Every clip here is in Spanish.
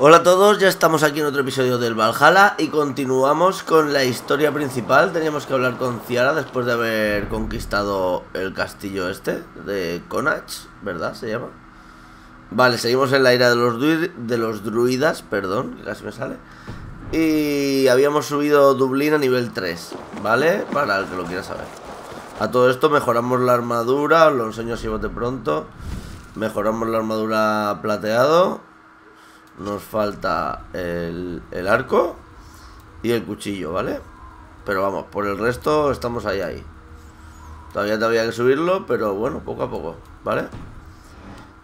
Hola a todos, ya estamos aquí en otro episodio del Valhalla y continuamos con la historia principal. Teníamos que hablar con Ciara después de haber conquistado el castillo este de Connacht, ¿verdad? Se llama. Vale, seguimos en la era de los druidas, perdón, que casi me sale. Y habíamos subido Dublín a nivel 3, ¿vale? Para el que lo quiera saber. A todo esto mejoramos la armadura, os lo enseño si bote pronto. Mejoramos la armadura plateado. Nos falta el arco y el cuchillo, ¿vale? Pero vamos, por el resto estamos ahí. Todavía que subirlo, pero bueno, poco a poco, ¿vale?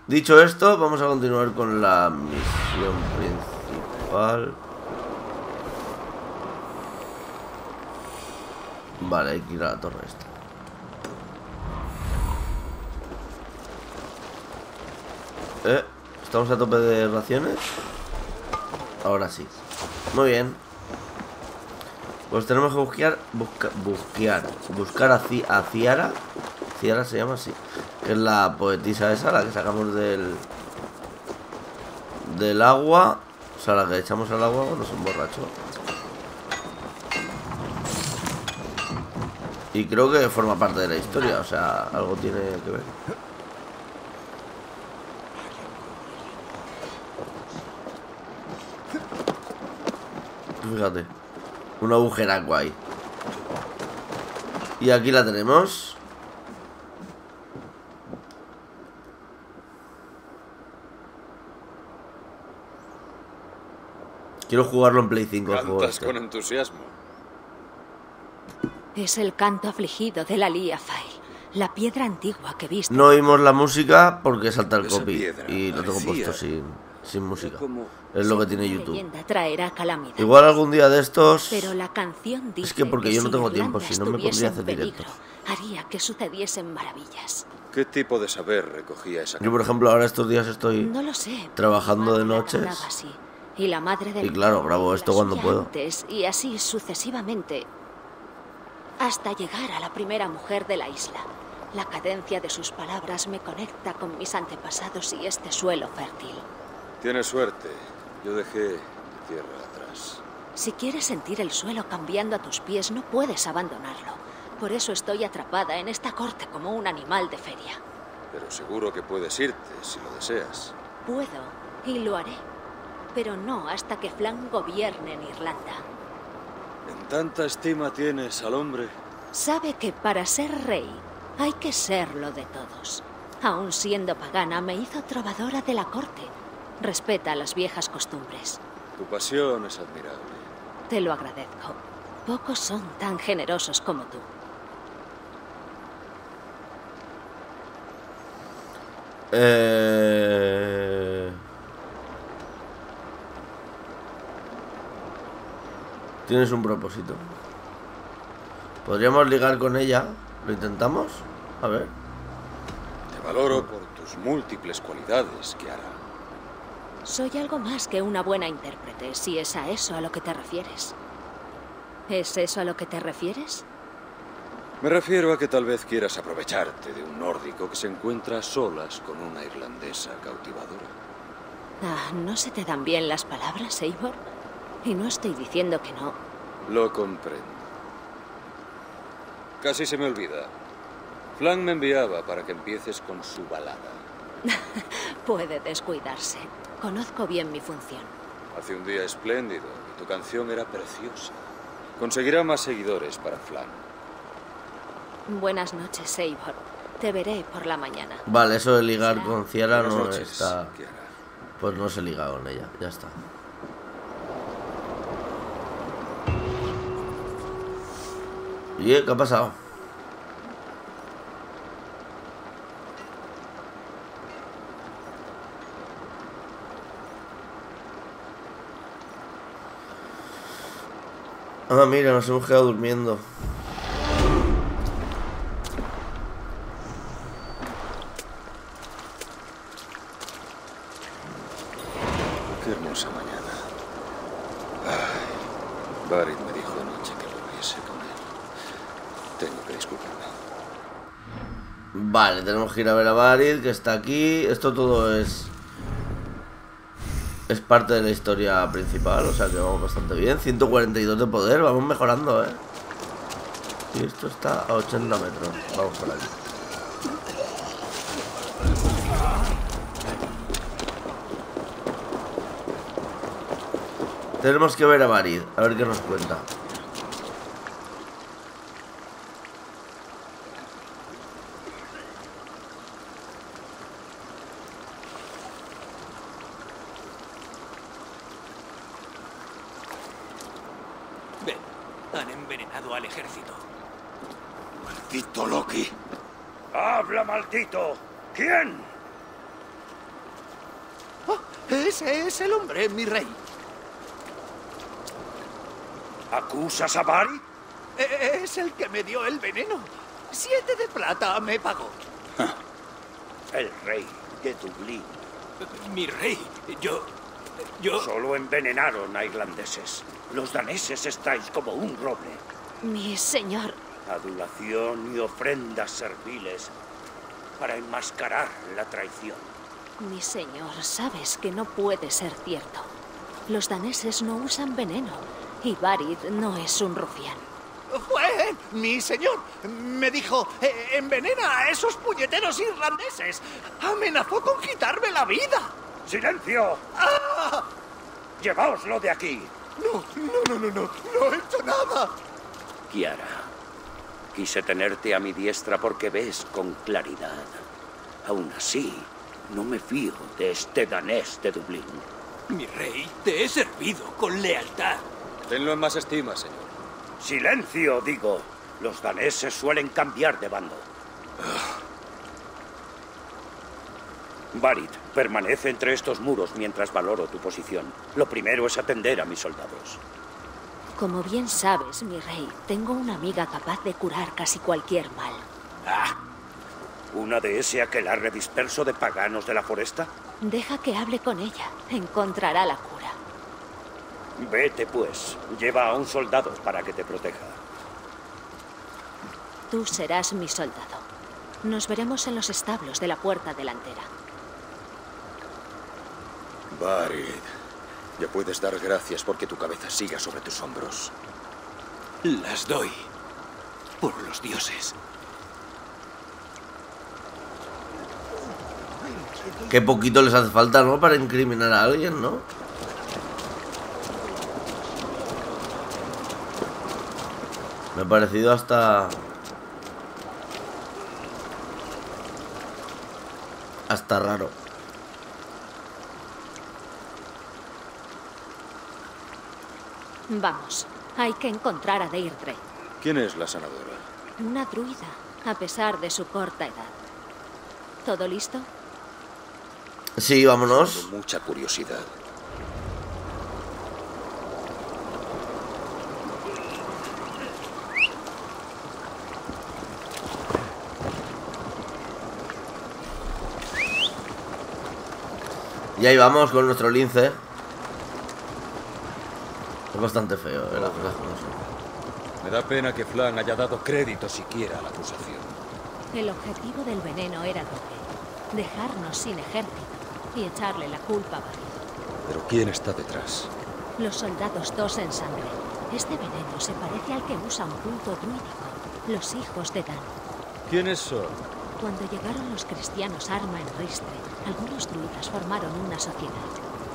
Dicho esto, vamos a continuar con la misión principal. Vale, hay que ir a la torre esta. Estamos a tope de raciones. Ahora sí. Muy bien. Pues tenemos que buscar a Ciara. Ciara se llama así. Que es la poetisa esa, la que sacamos del agua. O sea, la que echamos al agua cuando son borrachos. Y creo que forma parte de la historia. O sea, algo tiene que ver. Fíjate, un agujeraco ahí. Y aquí la tenemos. Quiero jugarlo en Play 5. Cantas con entusiasmo. Es el canto afligido de la Liafael, la piedra antigua que viste. No oímos la música porque salta el copy y lo tengo puesto sin música. Es lo que tiene YouTube. Igual algún día de estos. Pero la canción dice es que porque yo no tengo tiempo, si no me pondría a hacer directo. Haría que sucediesen maravillas. ¿Qué tipo de saber recogía esa? Yo, por ejemplo, ahora estos días estoy trabajando de noches. Y la madre de claro, grabo esto cuando puedo. Y así sucesivamente hasta llegar a la primera mujer de la isla. La cadencia de sus palabras me conecta con mis antepasados y este suelo fértil. Tienes suerte. Yo dejé tierra atrás. Si quieres sentir el suelo cambiando a tus pies, no puedes abandonarlo. Por eso estoy atrapada en esta corte como un animal de feria. Pero seguro que puedes irte si lo deseas. Puedo, y lo haré. Pero no hasta que Flann gobierne en Irlanda. ¿En tanta estima tienes al hombre? Sabe que para ser rey hay que serlo de todos. Aún siendo pagana, me hizo trovadora de la corte. Respeta las viejas costumbres. Tu pasión es admirable. Te lo agradezco. Pocos son tan generosos como tú. Tienes un propósito. Podríamos ligar con ella. ¿Lo intentamos? A ver. Te valoro por tus múltiples cualidades, Ciara. Soy algo más que una buena intérprete, si es a eso a lo que te refieres. ¿Es eso a lo que te refieres? Me refiero a que tal vez quieras aprovecharte de un nórdico que se encuentra a solas con una irlandesa cautivadora. Ah, ¿no se te dan bien las palabras, Eivor? Y no estoy diciendo que no. Lo comprendo. Casi se me olvida. Flann me enviaba para que empieces con su balada. Puede descuidarse. Conozco bien mi función. Hace un día espléndido y tu canción era preciosa. Conseguirá más seguidores para Flann. Buenas noches, Eivor. Te veré por la mañana. Vale, eso de ligar con Ciara no está... Pues no se liga con ella, ya está. ¿Y qué ha pasado? Ah, mira, nos hemos quedado durmiendo. Qué hermosa mañana. Ay, Barid me dijo anoche que lo viese con él. Tengo que disculparme. Vale, tenemos que ir a ver a Barid, que está aquí. Esto todo es es parte de la historia principal, o sea que vamos bastante bien. 142 de poder, vamos mejorando, ¿eh? Y esto está a 80 metros, vamos por aquí. Tenemos que ver a Barid, a ver qué nos cuenta. Ven, han envenenado al ejército. Maldito Loki. ¡Habla, maldito! ¿Quién? Oh, ese es el hombre, mi rey. ¿Acusas a Barid? Es el que me dio el veneno. 7 de plata me pagó. El rey de Dublín. Mi rey, yo... Solo envenenaron a irlandeses. Los daneses estáis como un roble. Mi señor. Adulación y ofrendas serviles para enmascarar la traición. Mi señor, sabes que no puede ser cierto. Los daneses no usan veneno. Y Barid no es un rufián. ¡Fue! Mi señor me dijo, envenena a esos puñeteros irlandeses. Amenazó con quitarme la vida. ¡Silencio! ¡Ah! ¡Llevaoslo de aquí! No he hecho nada. Ciara, quise tenerte a mi diestra porque ves con claridad. Aún así, no me fío de este danés de Dublín. Mi rey, te he servido con lealtad. Tenlo en más estima, señor. ¡Silencio, digo! Los daneses suelen cambiar de bando. Barid, permanece entre estos muros mientras valoro tu posición. Lo primero es atender a mis soldados. Como bien sabes, mi rey, tengo una amiga capaz de curar casi cualquier mal. ¡Ah! ¿Una de ese aquelarre disperso de paganos de la foresta? Deja que hable con ella. Encontrará la cura. Vete, pues. Lleva a un soldado para que te proteja. Tú serás mi soldado. Nos veremos en los establos de la puerta delantera. Barid, ya puedes dar gracias porque tu cabeza siga sobre tus hombros. Las doy. Por los dioses. Qué poquito les hace falta, ¿no? Para incriminar a alguien, ¿no? Me ha parecido hasta raro. Vamos, hay que encontrar a Deirdre. ¿Quién es la sanadora? Una druida, a pesar de su corta edad. ¿Todo listo? Sí, vámonos. Tengo mucha curiosidad. Y ahí vamos con nuestro lince. Es bastante feo, ¿verdad? Me da pena que Flann haya dado crédito siquiera a la acusación. El objetivo del veneno era doble. Dejarnos sin ejército y echarle la culpa a Barid. ¿Pero quién está detrás? Los soldados tosen sangre. Este veneno se parece al que usa un culto druídico. Los hijos de Danu. ¿Quiénes son? Cuando llegaron los cristianos arma en ristre, algunos druidas formaron una sociedad.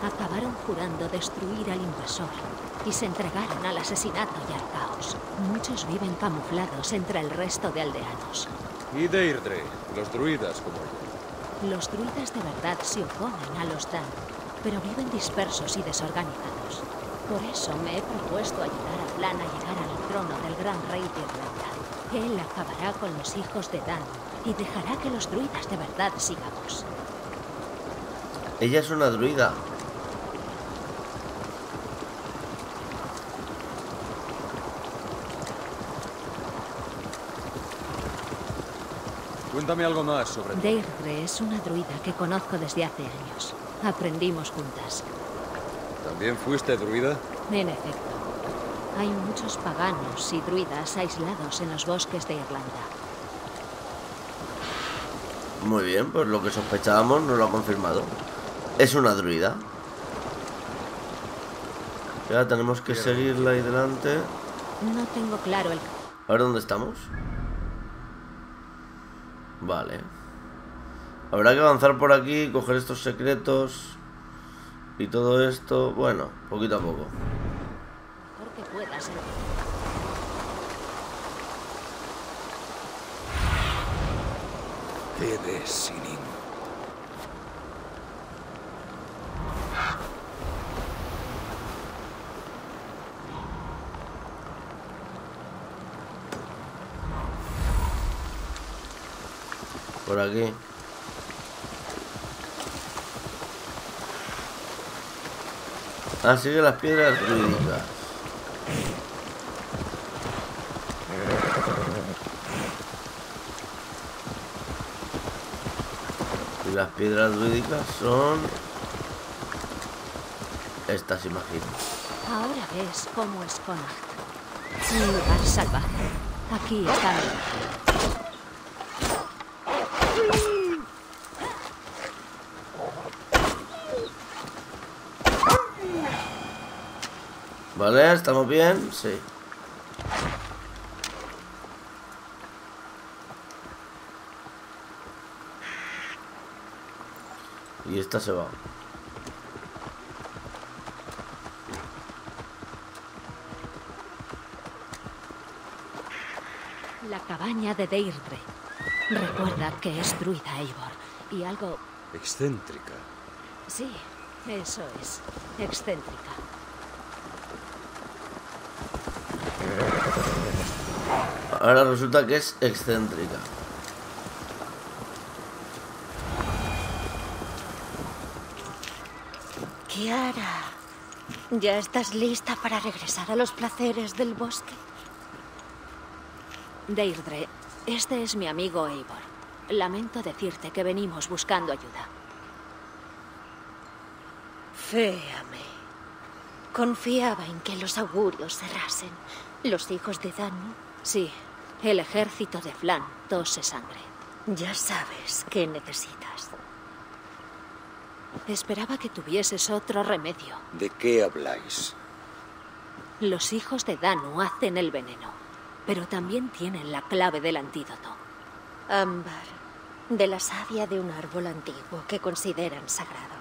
Acabaron jurando destruir al invasor y se entregaron al asesinato y al caos. Muchos viven camuflados entre el resto de aldeanos. ¿Y Deirdre? Los druidas como ella. Los druidas de verdad se oponen a los Dan, pero viven dispersos y desorganizados. Por eso me he propuesto ayudar a Flann a llegar al trono del gran rey de Irlanda. Él acabará con los hijos de Dan y dejará que los druidas de verdad sigamos. Ella es una druida. Cuéntame algo más sobre ti. Deirdre es una druida que conozco desde hace años. Aprendimos juntas. ¿También fuiste druida? En efecto. Hay muchos paganos y druidas aislados en los bosques de Irlanda. Muy bien, pues lo que sospechábamos nos lo ha confirmado. Es una druida. Ya tenemos que seguirla ahí delante. No tengo claro el... A ver dónde estamos. Vale. Habrá que avanzar por aquí, coger estos secretos y todo esto. Bueno, poquito a poco. Mejor que puedas. Eres sin... Por aquí. Así que las piedras ruidas. Y las piedras druídicas son estas, imagino. Ahora ves cómo es Connacht. Un lugar salvaje. Aquí está. Vale, ¿estamos bien? Sí. Y esta se va. La cabaña de Deirdre. Recuerda que es druida, Eivor. Y algo... excéntrica. Sí, eso es. Excéntrica. Ahora resulta que es excéntrica. Ciara, ¿ya estás lista para regresar a los placeres del bosque? Deirdre, este es mi amigo Eivor. Lamento decirte que venimos buscando ayuda. Féame. Confiaba en que los augurios cerrasen. Los hijos de Danu. Sí. El ejército de Flann tose sangre. Ya sabes qué necesitas. Esperaba que tuvieses otro remedio. ¿De qué habláis? Los hijos de Danu hacen el veneno, pero también tienen la clave del antídoto. Ámbar, de la savia de un árbol antiguo que consideran sagrado.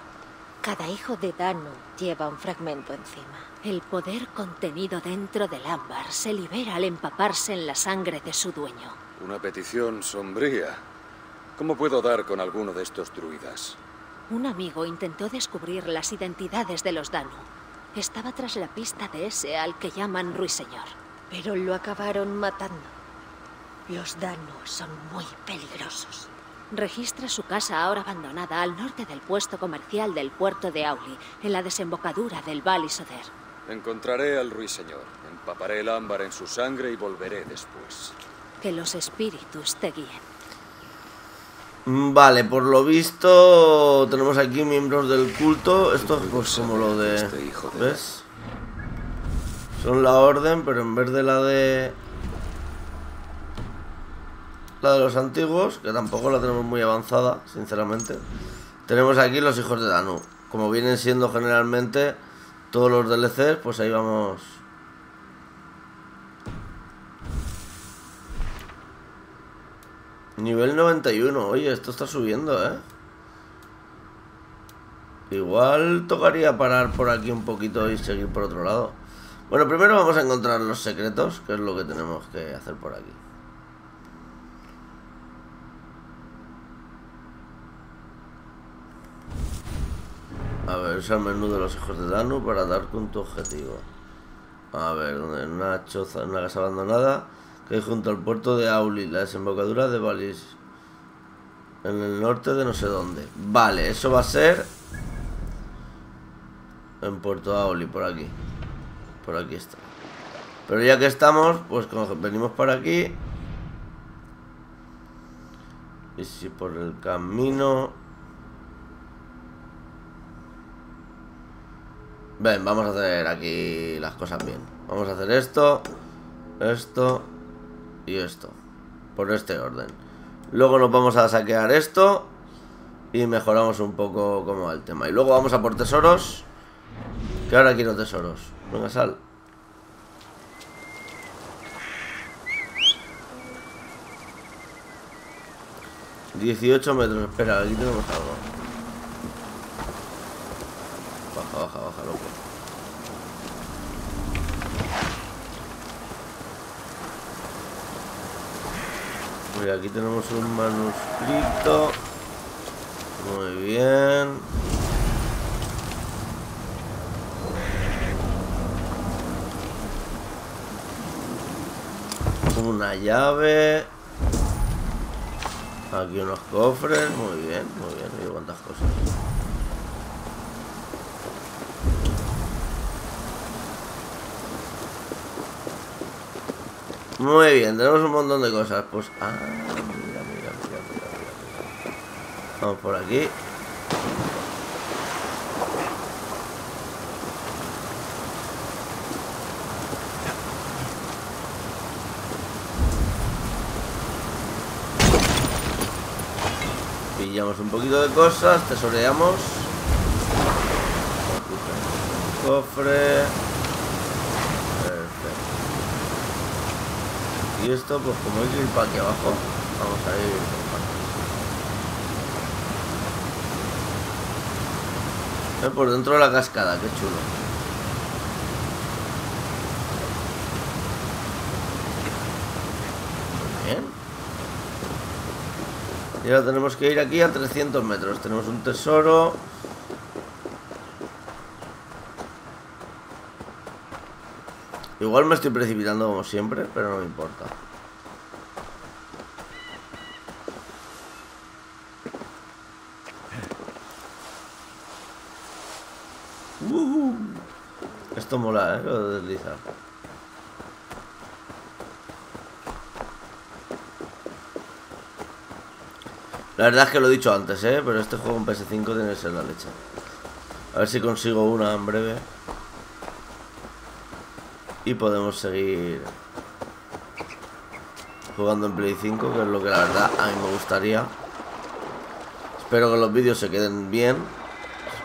Cada hijo de Danu lleva un fragmento encima. El poder contenido dentro del ámbar se libera al empaparse en la sangre de su dueño. Una petición sombría. ¿Cómo puedo dar con alguno de estos druidas? Un amigo intentó descubrir las identidades de los Danu. Estaba tras la pista de ese al que llaman Ruiseñor. Pero lo acabaron matando. Los Danu son muy peligrosos. Registra su casa ahora abandonada al norte del puesto comercial del puerto de Auli, en la desembocadura del Val Soder. Encontraré al Ruiseñor, empaparé el ámbar en su sangre y volveré después. Que los espíritus te guíen. Vale, por lo visto tenemos aquí miembros del culto. Esto es pues como lo de... ¿ves? Son la orden, pero en vez de la de... la de los antiguos, que tampoco la tenemos muy avanzada, sinceramente. Tenemos aquí los hijos de Danu. Como vienen siendo generalmente todos los DLCs, pues ahí vamos. Nivel 91. Oye, esto está subiendo, ¿eh? Igual tocaría parar por aquí un poquito y seguir por otro lado. Bueno, primero vamos a encontrar los secretos, que es lo que tenemos que hacer por aquí. A ver, usa el menú de los hijos de Danu para dar con tu objetivo. A ver, en una choza, en una casa abandonada que hay junto al puerto de Auli, la desembocadura de Barid, en el norte de no sé dónde. Vale, eso va a ser en puerto Auli, por aquí. Por aquí está. Pero ya que estamos, pues como venimos para aquí. Y si por el camino... ven, vamos a hacer aquí las cosas bien. Vamos a hacer esto, esto y esto. Por este orden. Luego nos vamos a saquear esto y mejoramos un poco como el tema. Y luego vamos a por tesoros, que ahora quiero tesoros. Venga, sal. ...18 metros... Espera, aquí tenemos algo. Baja, baja, baja, loco. Mira, aquí tenemos un manuscrito. Muy bien. Una llave. Aquí unos cofres. Muy bien, muy bien. Mira cuántas cosas. Muy bien, tenemos un montón de cosas. Pues... Ah, mira. Vamos por aquí. Pillamos un poquito de cosas, tesoreamos. Cofre. Perfecto. Y esto, pues como hay que ir para aquí abajo, vamos a ir por aquí. Por dentro de la cascada, qué chulo. Y ahora tenemos que ir aquí a 300 metros. Tenemos un tesoro. Igual me estoy precipitando como siempre, pero no me importa. Esto mola, ¿eh? Lo de deslizar. La verdad es que lo he dicho antes, pero este juego en PS5 tiene que ser la leche. A ver si consigo una en breve. Y podemos seguir jugando en Play 5, que es lo que la verdad a mí me gustaría. Espero que los vídeos se queden bien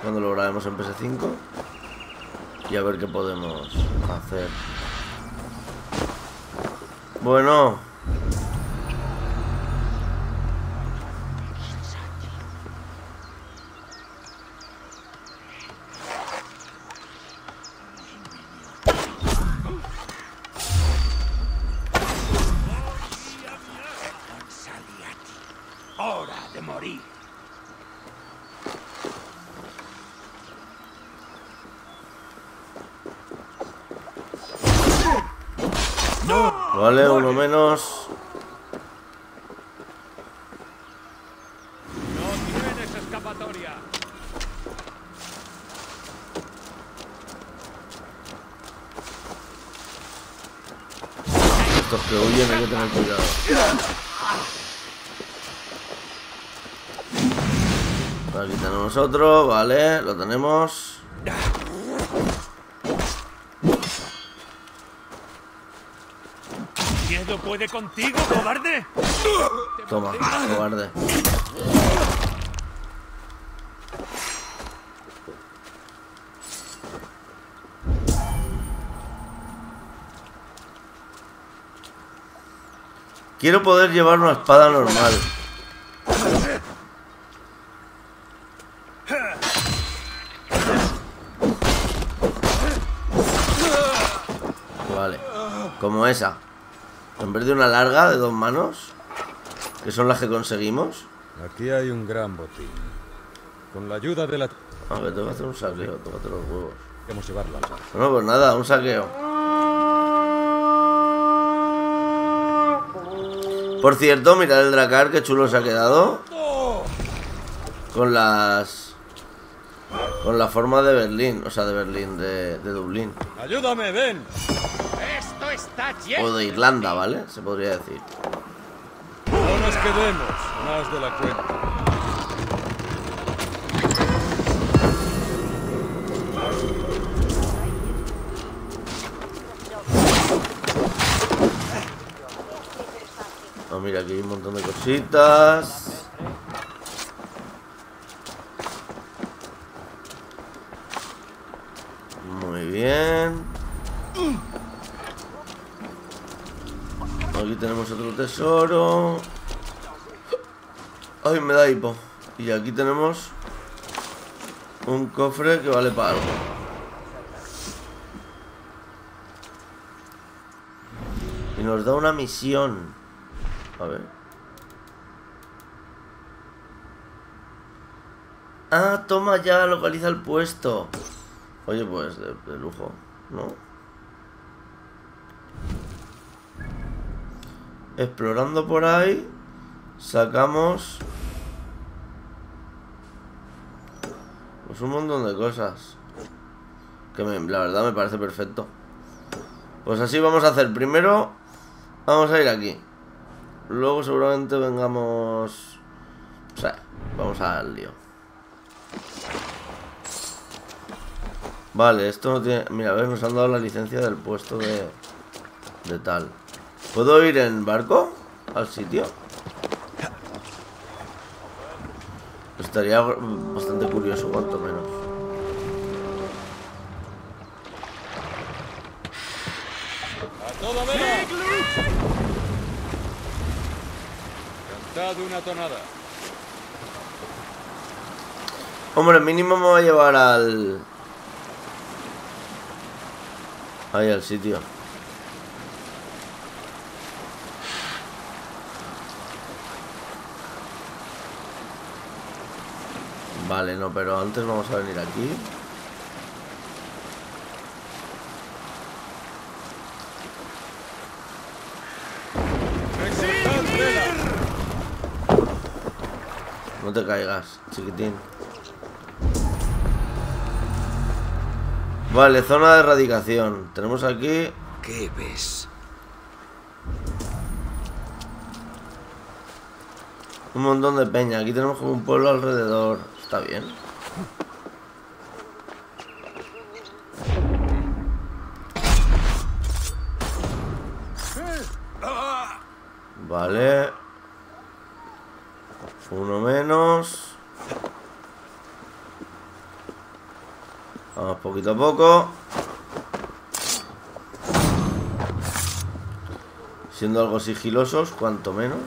cuando lo grabemos en PS5. Y a ver qué podemos hacer. Bueno... Vale, uno menos. No tienes escapatoria. Estos que huyen hay que tener cuidado. Aquí tenemos otro, vale, lo tenemos. ¿Puede contigo, cobarde? Toma, cobarde. Quiero poder llevar una espada normal. Vale, como esa. En vez de una larga de 2 manos, que son las que conseguimos. Aquí hay un gran botín. Con la ayuda de la... A ver, tengo que hacer un saqueo, tócate los huevos. Queremos llevarla. Bueno, pues nada, un saqueo. Por cierto, mirad el Drakkar, qué chulo se ha quedado. Con la forma de Berlín, o sea, de Berlín, de Dublín. Ayúdame, ven. O de Irlanda, ¿vale? Se podría decir. No nos quedemos más de la cuenta. Ah, mira, aquí hay un montón de cositas. Muy bien. Aquí tenemos otro tesoro. Ay, me da hipo. Y aquí tenemos un cofre que vale para algo. Y nos da una misión. A ver. Ah, toma ya, localiza el puesto. Oye, pues de lujo, ¿no? Explorando por ahí, sacamos pues un montón de cosas que la verdad me parece perfecto. Pues así vamos a hacer. Primero vamos a ir aquí. Luego seguramente vengamos. O sea, vamos al lío. Vale, esto no tiene... Mira, a ver, nos han dado la licencia del puesto de tal. ¿Puedo ir en barco al sitio? Estaría bastante curioso, cuanto menos. Cantad una tonada. Hombre, mínimo me va a llevar al... ahí al sitio. Vale, no, pero antes vamos a venir aquí. No te caigas, chiquitín. Vale, zona de erradicación. Tenemos aquí... ¿Qué ves? Un montón de peña. Aquí tenemos como un pueblo alrededor. Está bien. Vale. Uno menos. Vamos poquito a poco. Siendo algo sigilosos, cuanto menos.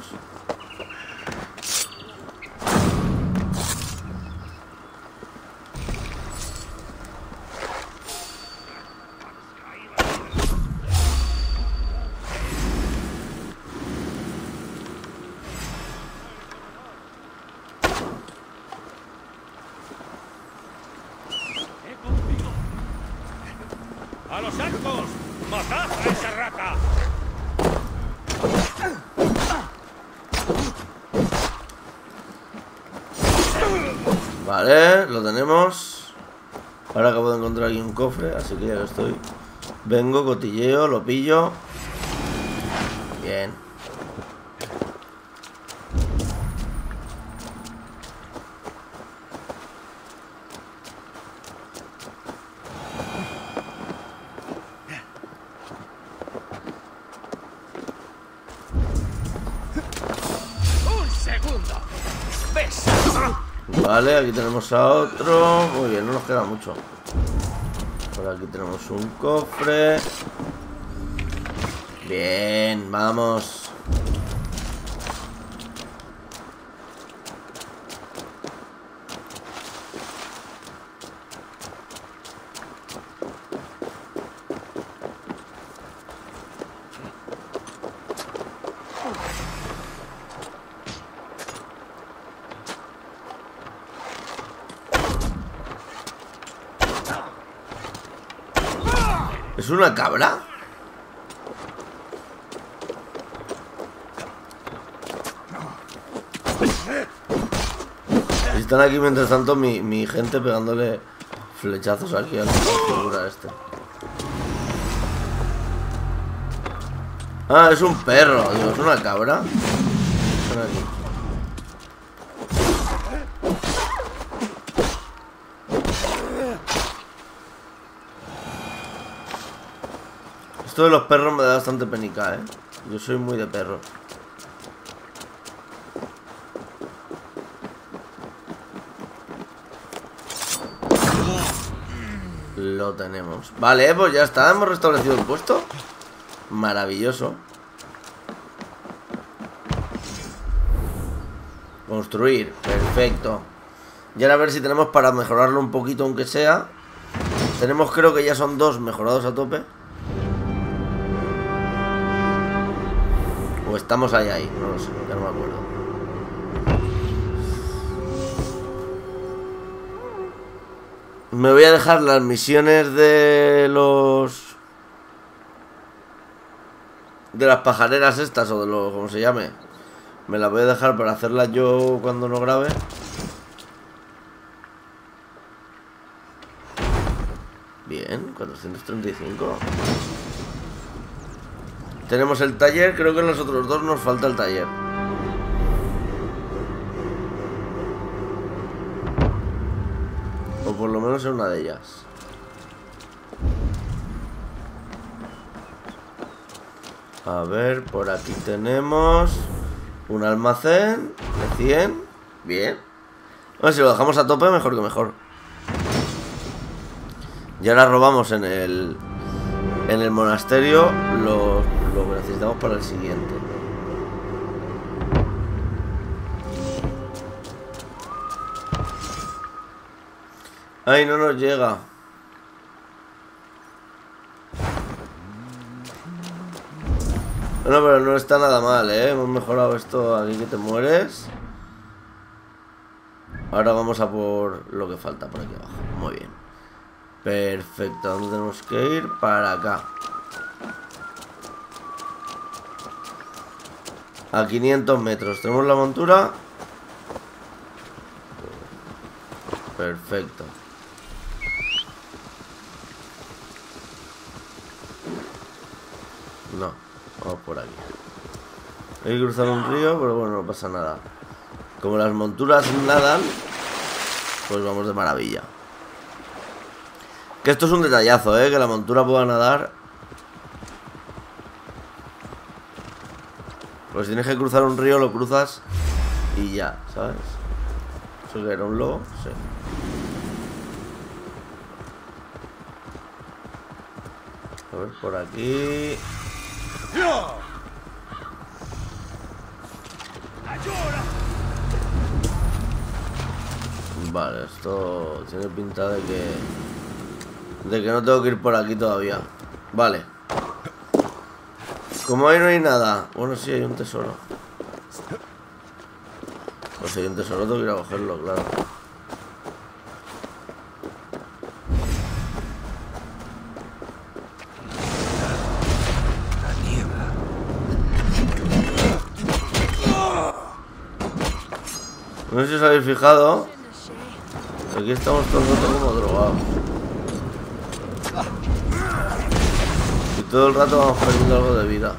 Cofre, así que ya que estoy, vengo, cotilleo, lo pillo. Bien. Un segundo. ¿Ves? Vale, aquí tenemos a otro. Muy bien, no nos queda mucho. Aquí tenemos un cofre. Bien, vamos. ¿Es una cabra? Están aquí mientras tanto mi gente pegándole flechazos aquí a la figura este. Ah, es un perro, digo, es una cabra. Están aquí. Esto de los perros me da bastante penica, ¿eh? Yo soy muy de perro. Lo tenemos. Vale, pues ya está. Hemos restablecido el puesto. Maravilloso. Construir, perfecto. Y ahora a ver si tenemos para mejorarlo un poquito, aunque sea. Tenemos, creo que ya son dos mejorados a tope. O estamos ahí, no lo sé, ya no me acuerdo. Me voy a dejar las misiones de los... de las pajareras estas, o de los... como se llame. Me las voy a dejar para hacerlas yo cuando no grabe. Bien, 435. Tenemos el taller, creo que en los otros dos nos falta el taller. O por lo menos en una de ellas. A ver, por aquí tenemos un almacén de 100. Bien. Bueno, si lo dejamos a tope, mejor que mejor. Y ahora robamos en el monasterio lo que necesitamos para el siguiente. Ay, no nos llega. Bueno, pero no está nada mal, ¿eh? Hemos mejorado esto aquí que te mueres. Ahora vamos a por lo que falta por aquí abajo. Muy bien. Perfecto, ¿dónde tenemos que ir? Para acá. A 500 metros. Tenemos la montura. Perfecto. No, vamos por aquí. Hay que cruzar un río, pero bueno, no pasa nada. Como las monturas nadan, pues vamos de maravilla. Que esto es un detallazo, que la montura pueda nadar. Pues si tienes que cruzar un río, lo cruzas y ya, ¿sabes? ¿Eso que era un lobo? Sí. A ver, por aquí. Vale, esto tiene pinta de que... no tengo que ir por aquí todavía. Vale. Como ahí no hay nada. Bueno, sí, hay un tesoro. Pues hay un tesoro, tengo que ir a cogerlo, claro. No sé si os habéis fijado. Aquí estamos todo el rato como drogados. Y todo el rato vamos perdiendo algo de vida.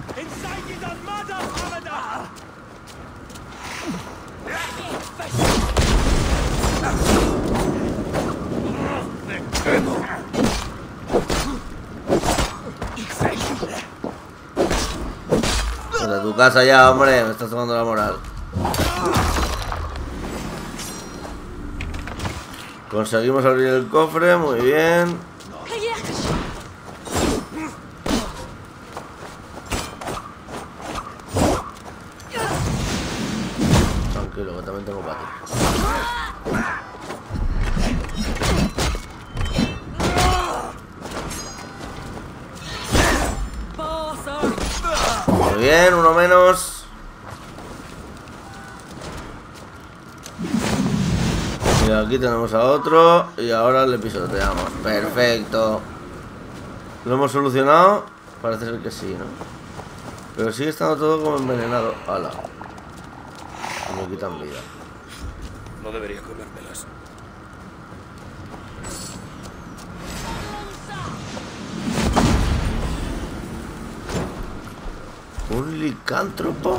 Vete a tu casa ya, hombre. Me estás tomando la moral. Conseguimos abrir el cofre, muy bien. Tranquilo, que también tengo para ti. Muy bien, uno menos. Y aquí tenemos a otro y ahora le pisoteamos. Perfecto. ¿Lo hemos solucionado? Parece ser que sí, ¿no? Pero sigue estando todo como envenenado. ¡Hala! Me quitan vida. No debería comérmelas. ¿Un licántropo?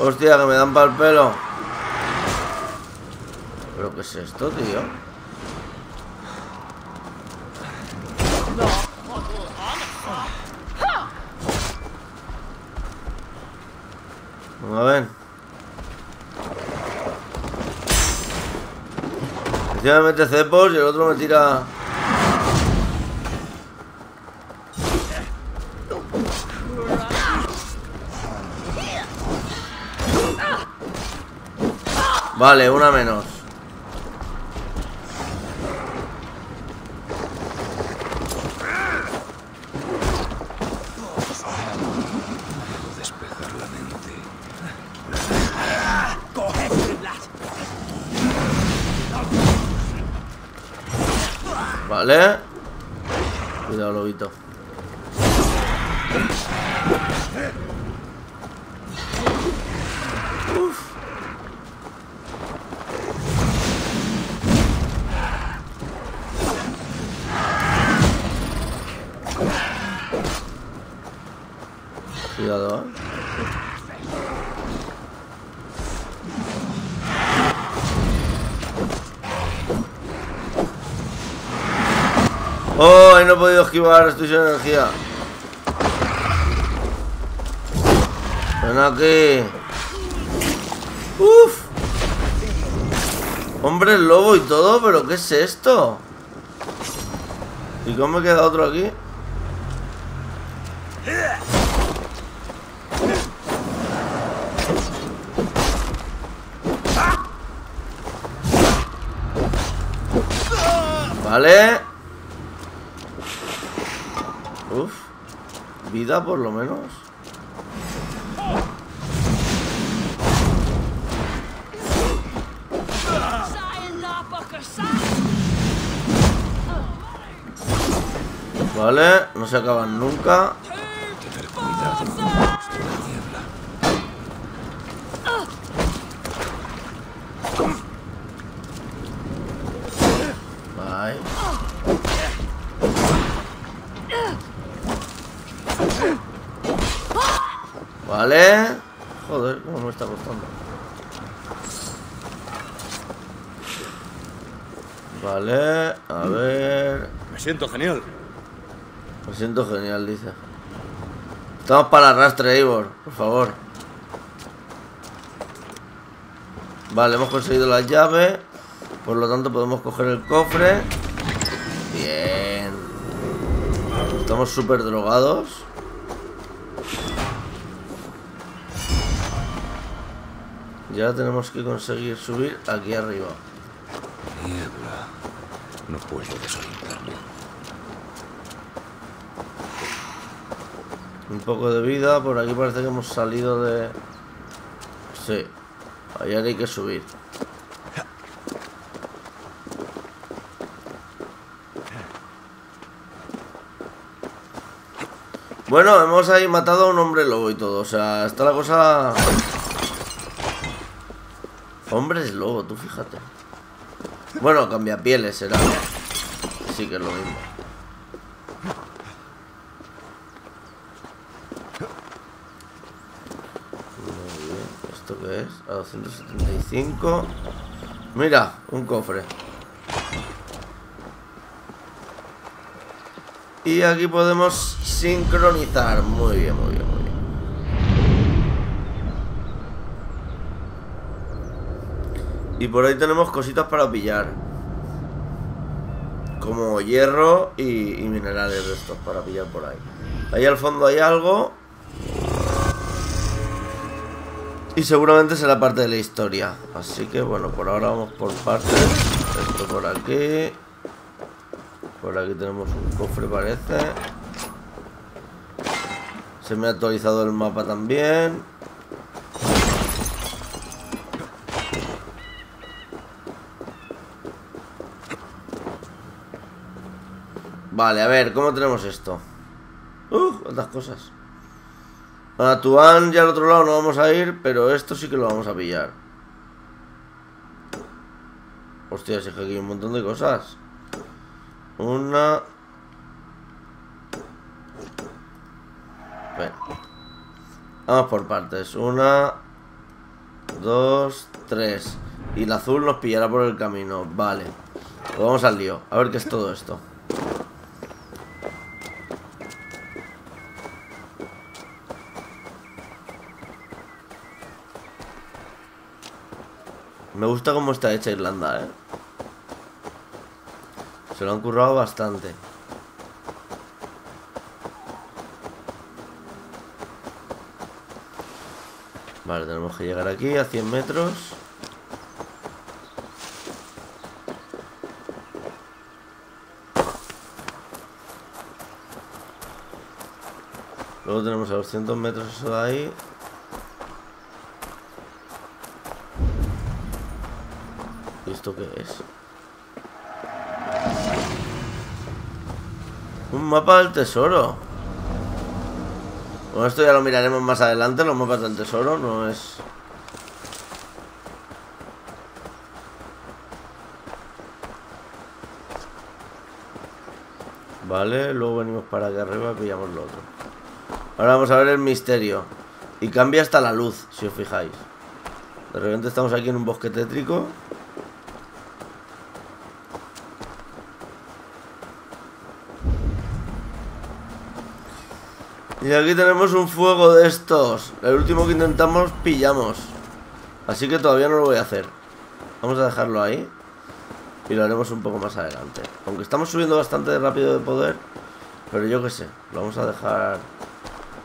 Hostia, que me dan pa'l pelo. ¿Pero qué es esto, tío? A ver. Encima me mete cepos y el otro me tira Vale, una menos. Vale. Cuidado, lobito. Uf. Cuidado, ¿eh? ¡Oh! No he podido esquivar, estoy sin energía. Ven aquí. ¡Uf! Hombre, lobo y todo, pero ¿qué es esto? ¿Y cómo me queda otro aquí? Vale. Uf, vida por lo menos. Vale, no se acaban nunca. Vale. Joder, cómo me está costando. Vale, a ver. Me siento genial. Me siento genial, dice. Estamos para el arrastre, Eivor, por favor. Vale, hemos conseguido la llave. Por lo tanto podemos coger el cofre. Bien. Estamos súper drogados. Ya tenemos que conseguir subir aquí arriba. Niebla. No puedo desorientarme. Un poco de vida. Por aquí parece que hemos salido de... Sí. Allá hay que subir. Bueno, hemos ahí matado a un hombre lobo y todo. O sea, está la cosa... Hombre es lobo, tú fíjate. Bueno, cambia pieles será. Sí que es lo mismo. Muy bien. ¿Esto qué es? A 275. Mira, un cofre. Y aquí podemos sincronizar. Muy bien, muy bien. Y por ahí tenemos cositas para pillar. Como hierro y minerales de estos para pillar por ahí. Ahí al fondo hay algo. Y seguramente será parte de la historia. Así que bueno, por ahora vamos por partes. Esto por aquí. Por aquí tenemos un cofre, parece. Se me ha actualizado el mapa también. Vale, a ver, ¿cómo tenemos esto? Otras cosas. A Tuán y al otro lado no vamos a ir, pero esto sí que lo vamos a pillar. Hostia, si es que aquí hay un montón de cosas. Una... Ven. Vamos por partes. Una... Dos... Tres. Y el azul nos pillará por el camino. Vale. Pues vamos al lío. A ver qué es todo esto. Me gusta cómo está hecha Irlanda, ¿eh? Se lo han currado bastante. Vale, tenemos que llegar aquí a 100 metros. Luego tenemos a 200 metros de ahí. ¿Y esto qué es? Un mapa del tesoro. Bueno, esto ya lo miraremos más adelante. Los mapas del tesoro no es... Vale, luego venimos para acá arriba y pillamos lo otro. Ahora vamos a ver el misterio. Y cambia hasta la luz, si os fijáis. De repente estamos aquí en un bosque tétrico. Y aquí tenemos un fuego de estos. El último que intentamos pillamos. Así que todavía no lo voy a hacer. Vamos a dejarlo ahí. Y lo haremos un poco más adelante. Aunque estamos subiendo bastante rápido de poder. Pero yo qué sé. Lo vamos a dejar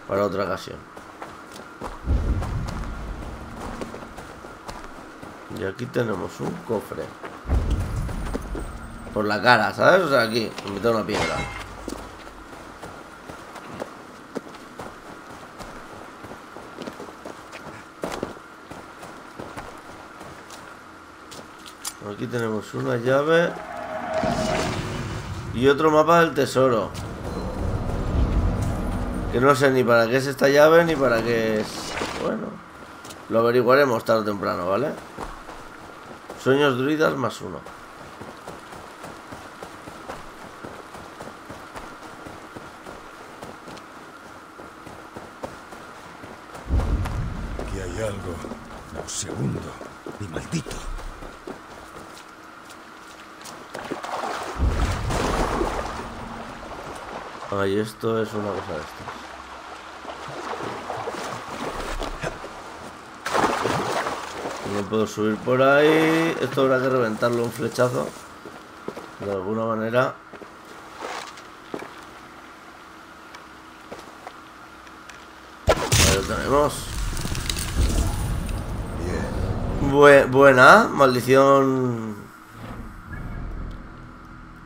para otra ocasión. Y aquí tenemos un cofre. Por la cara, ¿sabes? O sea, aquí. Me meto una piedra. Aquí tenemos una llave y otro mapa del tesoro. Que no sé ni para qué es esta llave ni para qué es... Bueno, lo averiguaremos tarde o temprano, ¿vale? Sueños druidas +1. Aquí hay algo. Un segundo. Mi maldito. Y esto es una cosa de estas. No puedo subir por ahí. Esto habrá que reventarlo un flechazo. De alguna manera. Ahí lo tenemos. Buena. Maldición.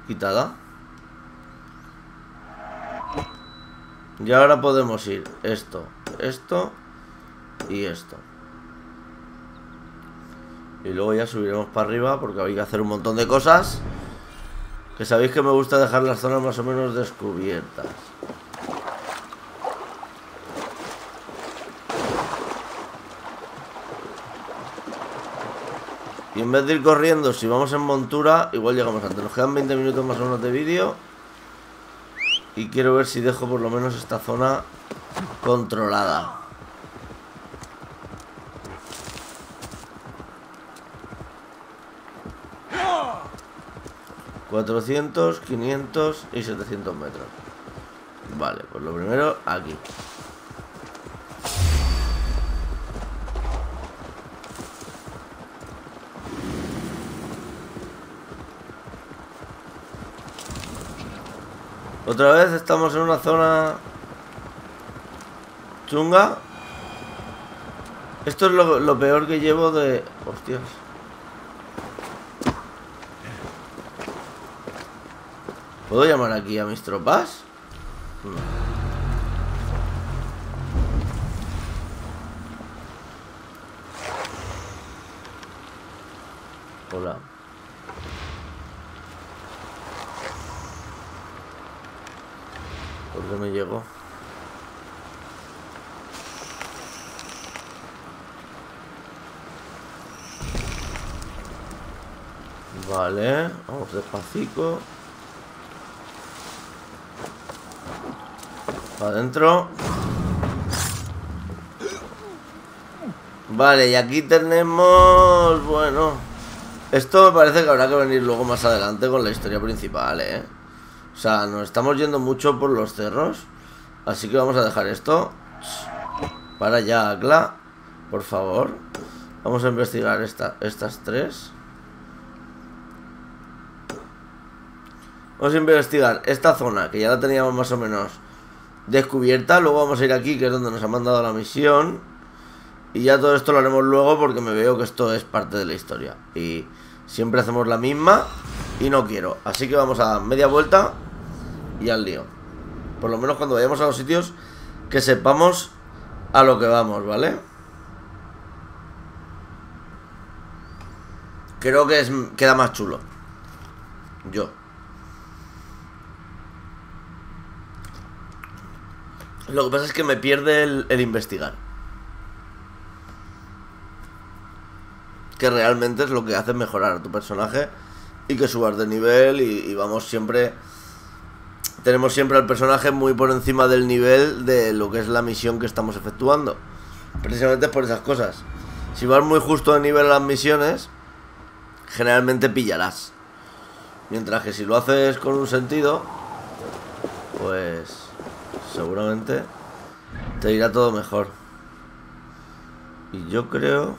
Quitada. Y ahora podemos ir esto, esto y esto. Y luego ya subiremos para arriba porque hay que hacer un montón de cosas. Que sabéis que me gusta dejar las zonas más o menos descubiertas. Y en vez de ir corriendo, si vamos en montura, igual llegamos antes. Nos quedan 20 minutos más o menos de vídeo. Y quiero ver si dejo por lo menos esta zona controlada. ...400, 500 y 700 metros. Vale, pues lo primero, aquí. Otra vez estamos en una zona chunga. Esto es lo peor que llevo de... Hostias. ¿Puedo llamar aquí a mis tropas? No. Hola. Porque me llegó. Vale, vamos despacito. Para adentro. Vale, y aquí tenemos... Bueno, esto me parece que habrá que venir luego más adelante con la historia principal, ¿eh? O sea, nos estamos yendo mucho por los cerros. Así que vamos a dejar esto. Para allá, Agla. Por favor. Vamos a investigar estas tres. Vamos a investigar esta zona, que ya la teníamos más o menos descubierta. Luego vamos a ir aquí, que es donde nos ha mandado la misión. Y ya todo esto lo haremos luego, porque me veo que esto es parte de la historia. Y siempre hacemos la misma y no quiero. Así que vamos a media vuelta y al lío. Por lo menos cuando vayamos a los sitios que sepamos a lo que vamos, ¿vale? Creo que queda más chulo. Yo. Lo que pasa es que me pierde el investigar. Que realmente es lo que hace mejorar a tu personaje y que subas de nivel y vamos siempre... Tenemos siempre al personaje muy por encima del nivel de lo que es la misión que estamos efectuando. Precisamente por esas cosas. Si vas muy justo de nivel a las misiones, generalmente pillarás. Mientras que si lo haces con un sentido, pues... seguramente te irá todo mejor. Y yo creo...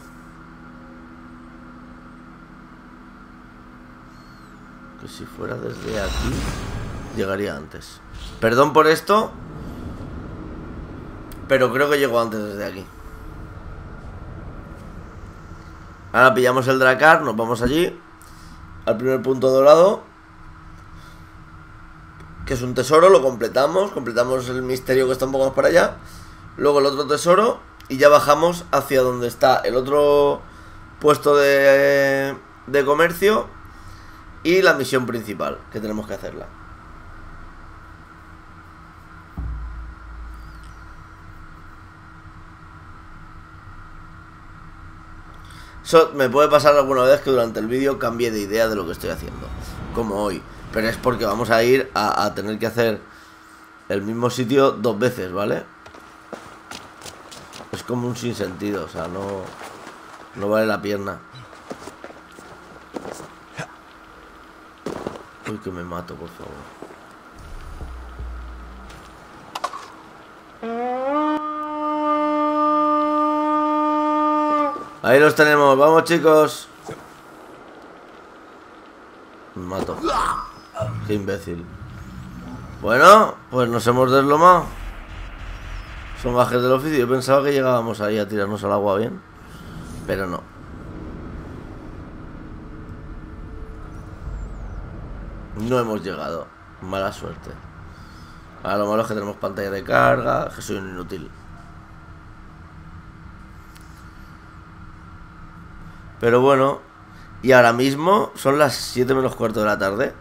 que si fuera desde aquí, llegaría antes. Perdón por esto, pero creo que llego antes desde aquí. Ahora pillamos el Drakkar, nos vamos allí. Al primer punto dorado, que es un tesoro, lo completamos. Completamos el misterio que está un poco más para allá. Luego el otro tesoro. Y ya bajamos hacia donde está el otro puesto de comercio. Y la misión principal, que tenemos que hacerla. Eso me puede pasar alguna vez que durante el vídeo cambie de idea de lo que estoy haciendo. Como hoy. Pero es porque vamos a ir a tener que hacer el mismo sitio dos veces, ¿vale? Es como un sinsentido, o sea, no vale la pierna. Uy, que me mato, por favor. Ahí los tenemos, vamos chicos. Me mato. Qué imbécil. Bueno, pues nos hemos deslomado. Son bajes del oficio. Yo pensaba que llegábamos ahí a tirarnos al agua bien, pero no. No hemos llegado. Mala suerte. Ahora lo malo es que tenemos pantalla de carga. Que soy un inútil. Pero bueno. Y ahora mismo son las 7 menos cuarto de la tarde.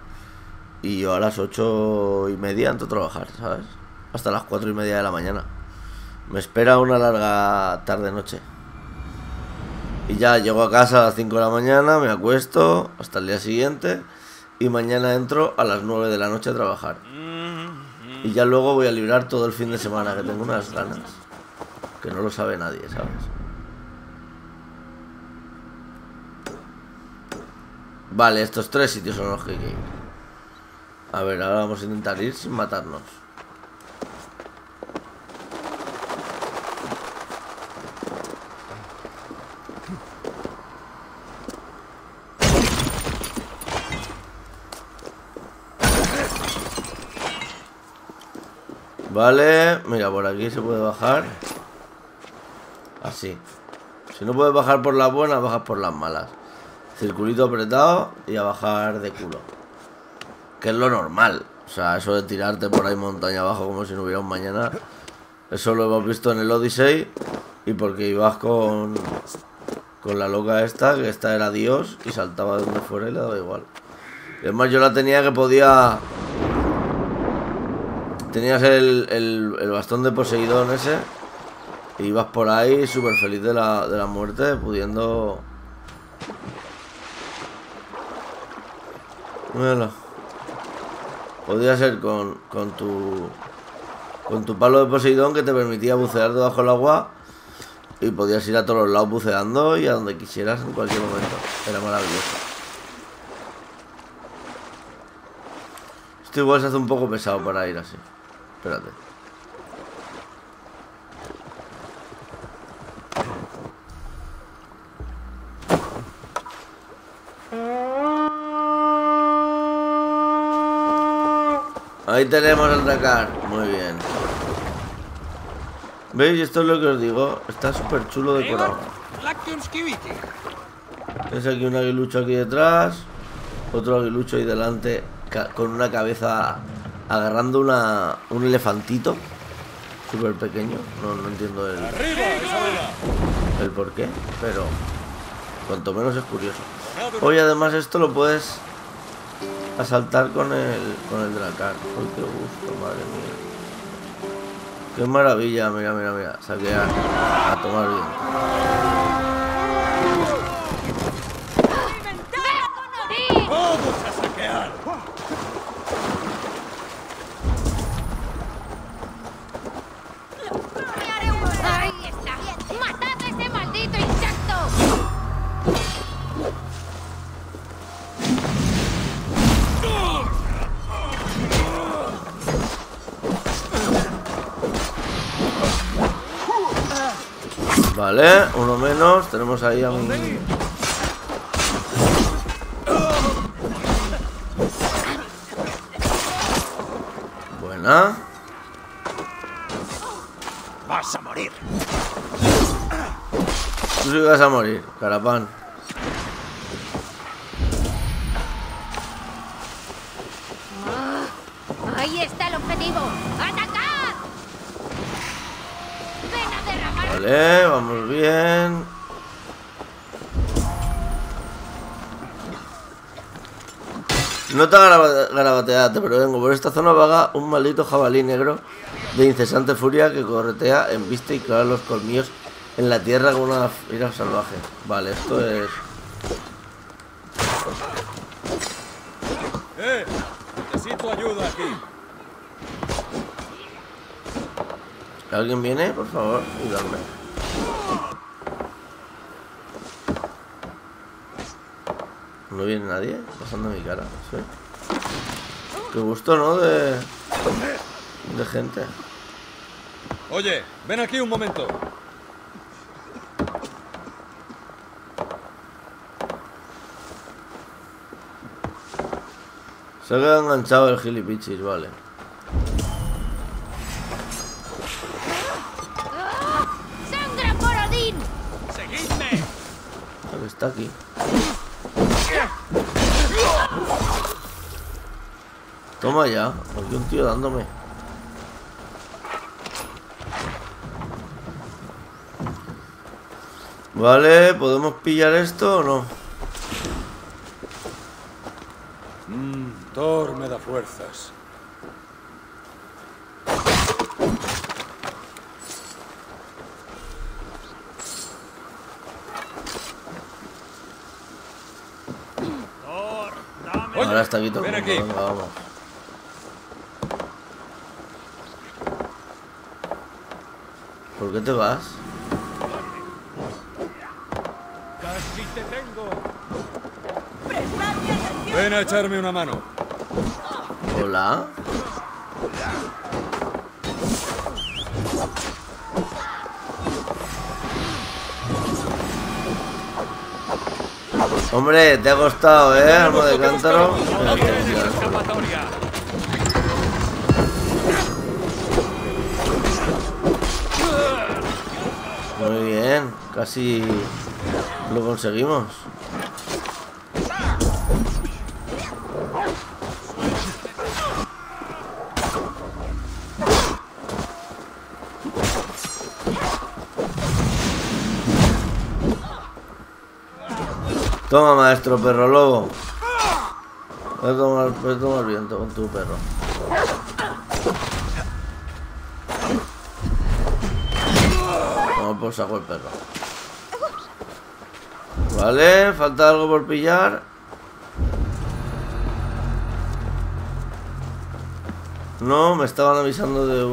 Y yo a las 8:30 entro a trabajar, ¿sabes? Hasta las 4:30 de la mañana. Me espera una larga tarde-noche. Y ya llego a casa a las 5 de la mañana, me acuesto hasta el día siguiente. Y mañana entro a las 9 de la noche a trabajar. Y ya luego voy a librar todo el fin de semana, que tengo unas ganas. Que no lo sabe nadie, ¿sabes? Vale, estos tres sitios son los que hay que ir. A ver, ahora vamos a intentar ir sin matarnos. Vale, mira, por aquí se puede bajar. Así. Si no puedes bajar por las buenas, bajas por las malas. Circulito apretado y a bajar de culo. Que es lo normal. O sea, eso de tirarte por ahí montaña abajo como si no hubiera un mañana. Eso lo hemos visto en el Odyssey. Y porque ibas con la loca esta, que esta era Dios, y saltaba de donde fuera y le daba igual. Y además yo la tenía que podía... Tenías el bastón de Poseidón ese. Y ibas por ahí súper feliz de la muerte, pudiendo... Míralo. Podría ser con tu palo de Poseidón, que te permitía bucear debajo del agua y podías ir a todos los lados buceando y a donde quisieras en cualquier momento. Era maravilloso. Esto igual se hace un poco pesado para ir así. Espérate. Ahí tenemos el Drakkar. Muy bien. ¿Veis? Esto es lo que os digo. Está súper chulo decorado. Es aquí un aguilucho aquí detrás. Otro aguilucho ahí delante. Con una cabeza agarrando un elefantito. súper pequeño. No entiendo el por qué, pero cuanto menos es curioso. Hoy además esto lo puedes asaltar con el Drakkar. ¡Ay, qué gusto, madre mía! ¡Qué maravilla! Mira, mira, mira. Saquear. A tomar bien. ¡Vamos a saquear! Vale, uno menos, tenemos ahí a un... Buena. Vas a morir. Tú sí vas a morir, carapán. Ahí está el objetivo. ¡Atacad! Ven a derramar. Vale, vamos bien. No te garabateate, pero vengo por esta zona vaga un maldito jabalí negro de incesante furia que corretea, embiste y clava los colmillos en la tierra con una ira salvaje. Vale, esto es... necesito ayuda aquí. ¿Alguien viene? Por favor, ayudadme. No viene nadie pasando mi cara. Sí. Qué gusto, ¿no? De gente. Oye, ven aquí un momento. Se ha quedado enganchado el gilipichis, vale. ¡Sangra por Odín! ¡Seguidme! Está aquí. Toma ya, aquí un tío dándome. Vale, ¿podemos pillar esto o no? Thor me da fuerzas. Thor, dame. Ahora está aquí todo el mundo. Venga, vamos. ¿Por qué te vas? Casi te tengo. Ven a echarme una mano. Hola. Hombre, te ha costado, ¿eh? Algo de cántaro. Muy bien, casi lo conseguimos. Toma, maestro perro lobo. Voy a tomar viento con tu perro. Vamos por saco el perro. Vale, falta algo por pillar. No, me estaban avisando de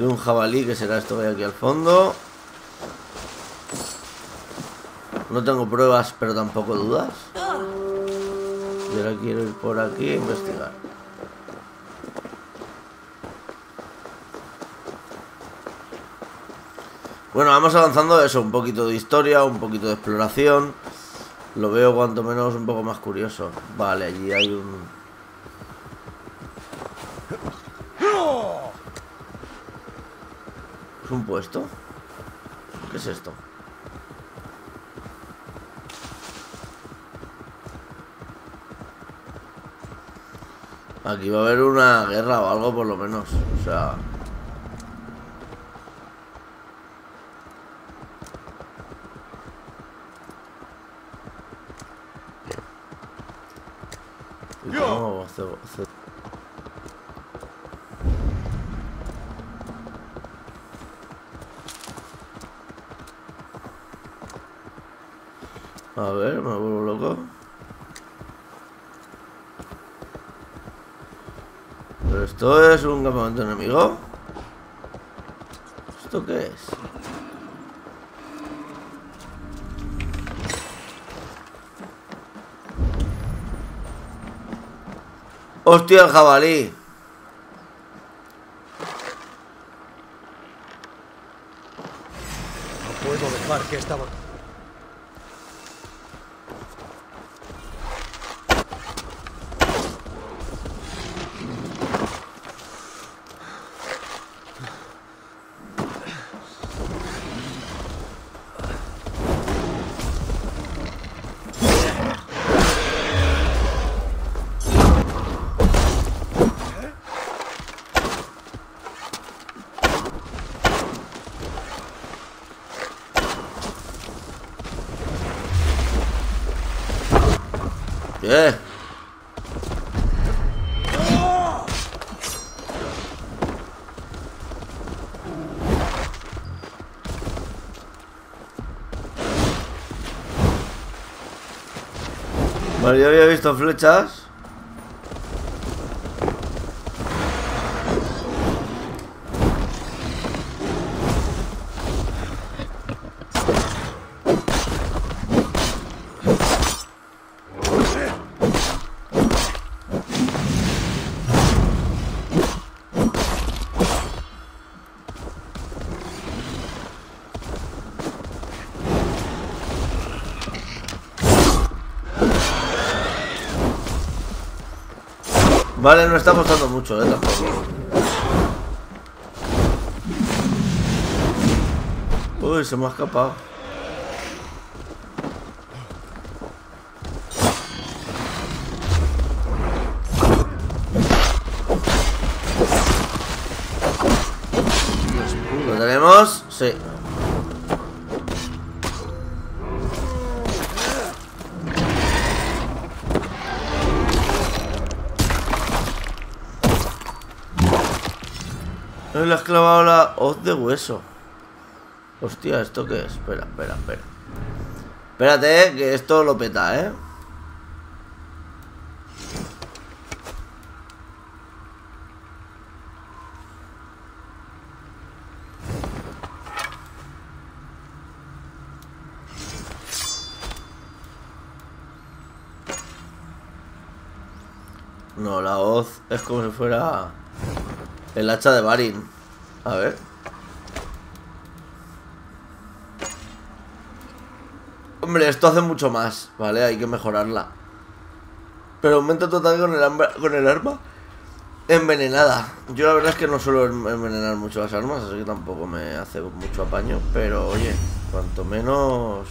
un jabalí, que será esto que hay aquí al fondo. No tengo pruebas, pero tampoco dudas. Y ahora quiero ir por aquí a investigar. Bueno, vamos avanzando eso, un poquito de historia, un poquito de exploración. Lo veo cuanto menos un poco más curioso. Vale, allí hay un... ¿Es un puesto? ¿Qué es esto? Aquí va a haber una guerra o algo, por lo menos. O sea, o se... A ver, me vuelvo loco. ¿Pero esto es un campamento enemigo? ¿Esto qué es? ¡Hostia, el jabalí! No puedo dejar que esta... Vale, yo había visto flechas. Vale, no está costando mucho, tampoco. Uy, se me ha escapado. ¿Lo tenemos? Sí. Le has clavado la hoz de hueso. Hostia, ¿esto qué es? Espera, espera, espera. Espérate, que esto lo peta, ¿eh? No, la hoz es como si fuera... el hacha de Barid. A ver. Hombre, esto hace mucho más, ¿vale? Hay que mejorarla. Pero aumenta total con el arma envenenada. Yo la verdad es que no suelo envenenar mucho las armas, así que tampoco me hace mucho apaño. Pero oye, cuanto menos...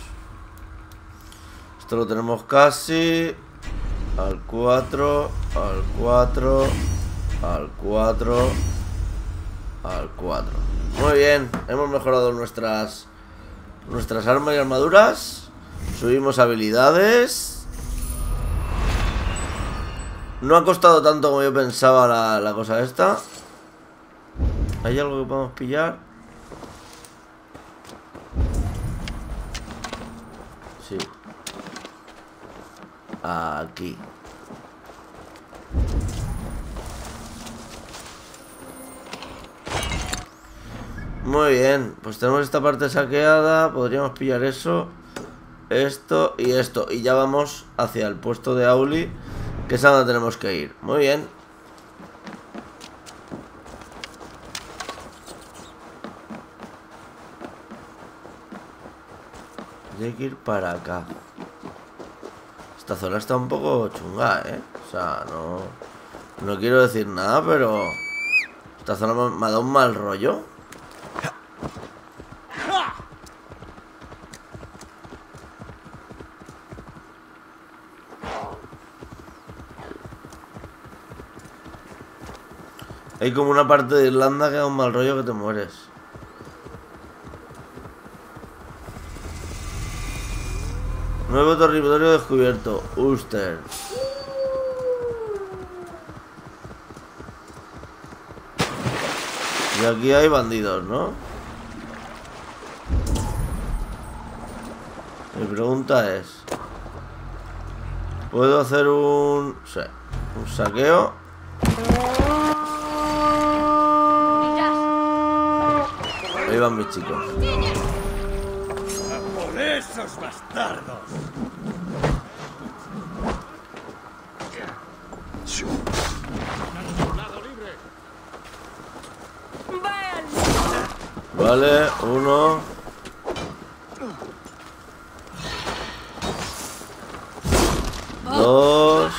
Esto lo tenemos casi. Al 4, al 4... Al 4. Al 4. Muy bien, hemos mejorado nuestras armas y armaduras. Subimos habilidades. No ha costado tanto como yo pensaba la cosa esta. ¿Hay algo que podemos pillar? Sí. Aquí. Muy bien, pues tenemos esta parte saqueada. Podríamos pillar eso, esto. Y ya vamos hacia el puesto de Auli, que es a donde tenemos que ir. Muy bien. Hay que ir para acá. Esta zona está un poco chunga, ¿eh? O sea, no quiero decir nada, pero... esta zona me ha dado un mal rollo. Hay como una parte de Irlanda que da un mal rollo que te mueres. Nuevo territorio descubierto, Ulster. Y aquí hay bandidos, ¿no? Mi pregunta es... ¿puedo hacer un... sí, un saqueo? Ahí van mis chicos. ¡A por esos bastardos! Vale, uno. Dos.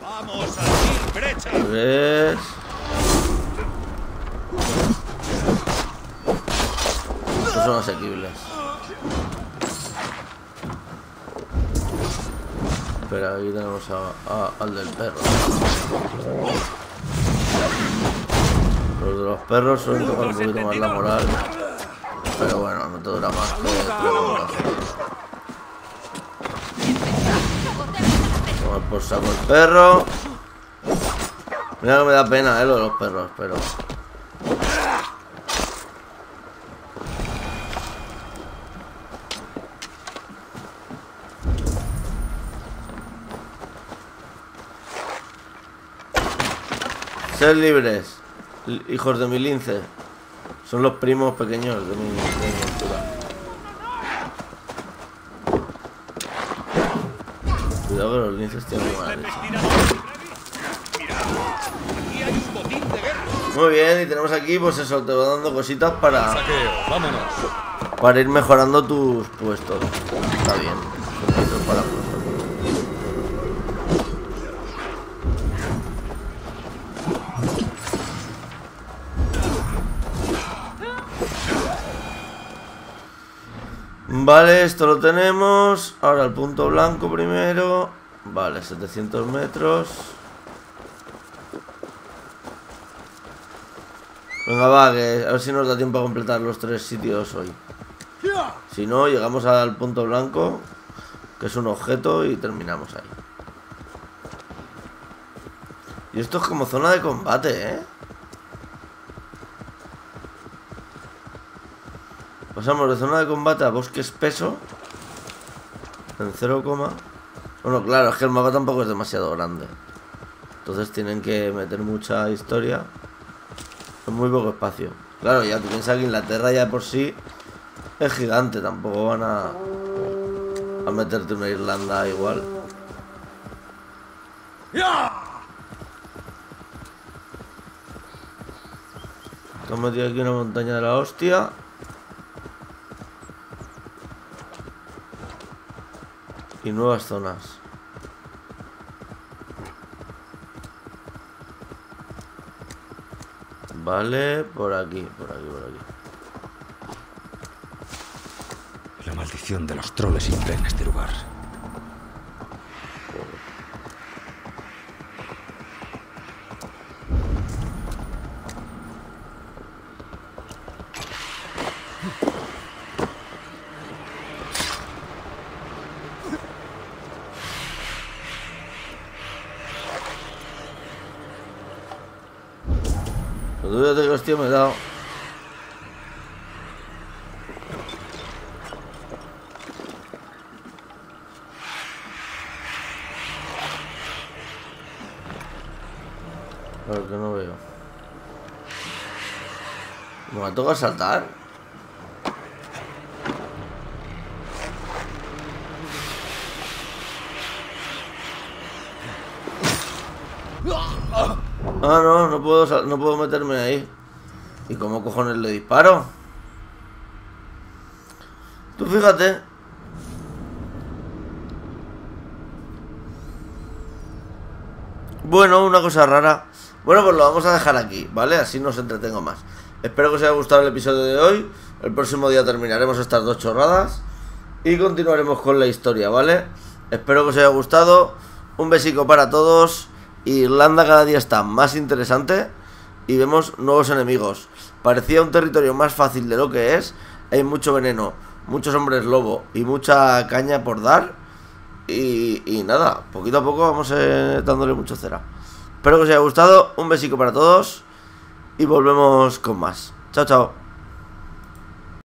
Vamos a abrir brecha. Tres. Estos son asequibles. Espera, aquí tenemos al del perro. Los de los perros suelen tocar un poquito más la moral. Pero bueno, no te dura más que tomar por saco el perro. Mira que me da pena, lo de los perros, pero... ser libres, hijos de mi lince. Son los primos pequeños de mi aventura. Cuidado que los linces tienen muy mala leche. Muy bien, y tenemos aquí, pues eso, te va dando cositas para... para ir mejorando tus puestos. Está bien. Para vale, esto lo tenemos. Ahora el punto blanco primero. Vale, 700 metros. Venga, va, que a ver si nos da tiempo a completar los tres sitios hoy. Si no, llegamos al punto blanco, que es un objeto, y terminamos ahí. Y esto es como zona de combate, ¿eh? Pasamos de zona de combate a bosque espeso en 0, bueno, claro, es que el mapa tampoco es demasiado grande. Entonces tienen que meter mucha historia en muy poco espacio. Claro, ya tú piensas que Inglaterra ya por sí es gigante. Tampoco van a meterte una Irlanda igual. Te han metido aquí una montaña de la hostia. Y nuevas zonas. Vale, por aquí, por aquí, por aquí. La maldición de los troles impregna este lugar. Tío, me he dado. A ver, que no veo. Me toca saltar. Ah, no, no puedo meterme ahí. ¿Y cómo cojones le disparo? Tú fíjate. Bueno, una cosa rara. Bueno, pues lo vamos a dejar aquí, ¿vale? Así no os entretengo más. Espero que os haya gustado el episodio de hoy. El próximo día terminaremos estas dos chorradas y continuaremos con la historia, ¿vale? Espero que os haya gustado. Un besico para todos. Irlanda cada día está más interesante y vemos nuevos enemigos. Parecía un territorio más fácil de lo que es. Hay mucho veneno, muchos hombres lobo y mucha caña por dar. Y nada, poquito a poco vamos dándole mucho cera. Espero que os haya gustado. Un besico para todos y volvemos con más. Chao, chao.